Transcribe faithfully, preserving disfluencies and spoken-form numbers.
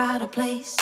out of place.